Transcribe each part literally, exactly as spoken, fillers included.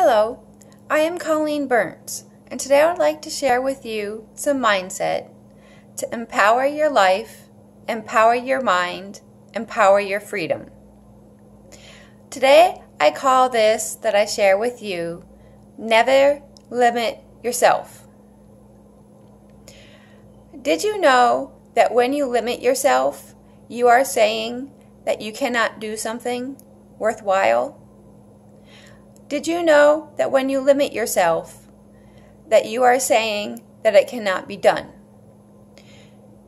Hello, I am Colleen Burns, and today I would like to share with you some mindset to empower your life, empower your mind, empower your freedom. Today, I call this that I share with you, never limit yourself. Did you know that when you limit yourself, you are saying that you cannot do something worthwhile? Did you know that when you limit yourself, that you are saying that it cannot be done?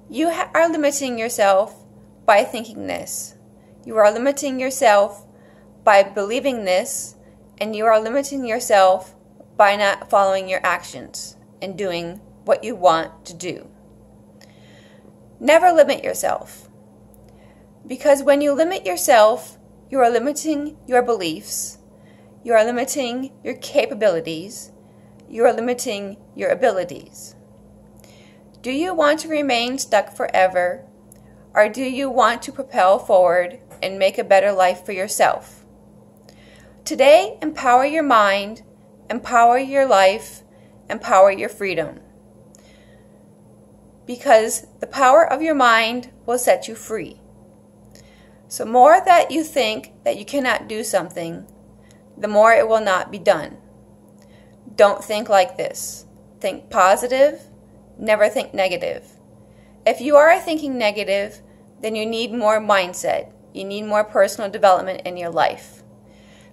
You ha- are limiting yourself by thinking this. You are limiting yourself by believing this, and you are limiting yourself by not following your actions and doing what you want to do. Never limit yourself, because when you limit yourself, you are limiting your beliefs. You are limiting your capabilities. You are limiting your abilities. Do you want to remain stuck forever, or do you want to propel forward and make a better life for yourself? Today, empower your mind, empower your life, empower your freedom. Because the power of your mind will set you free. So more that you think that you cannot do something, the more it will not be done. Don't think like this. Think positive, never think negative. If you are thinking negative, then you need more mindset. You need more personal development in your life.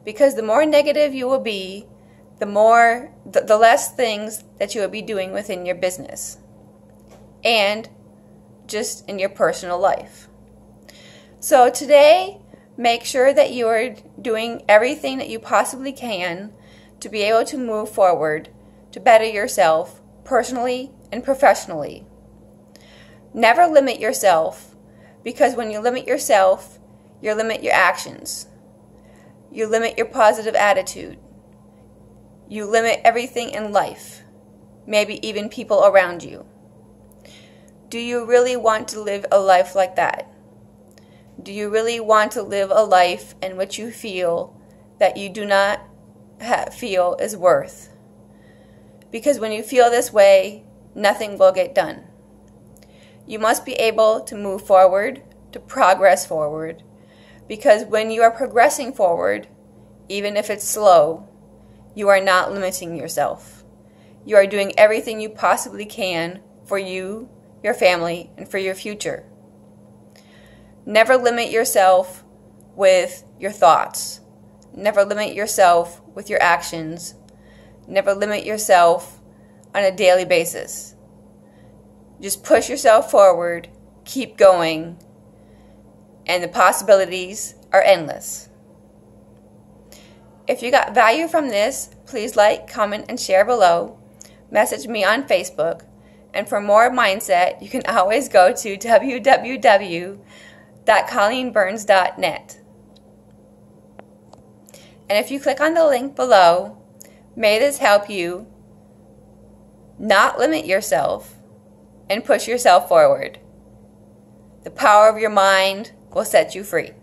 Because the more negative you will be, the more the, the less things that you will be doing within your business and just in your personal life. So today, make sure that you are doing everything that you possibly can to be able to move forward, to better yourself personally and professionally. Never limit yourself, because when you limit yourself, you limit your actions. You limit your positive attitude. You limit everything in life, maybe even people around you. Do you really want to live a life like that? Do you really want to live a life in which you feel that you do not ha- feel is worth? Because when you feel this way, nothing will get done. You must be able to move forward, to progress forward, because when you are progressing forward, even if it's slow, you are not limiting yourself. You are doing everything you possibly can for you, your family, and for your future. Never limit yourself with your thoughts. Never limit yourself with your actions. Never limit yourself on a daily basis. Just push yourself forward, keep going, and the possibilities are endless. If you got value from this, please like, comment, and share below. Message me on Facebook. And for more mindset, you can always go to w w w dot colleen burns dot net. And if you click on the link below, may this help you not limit yourself and push yourself forward. The power of your mind will set you free.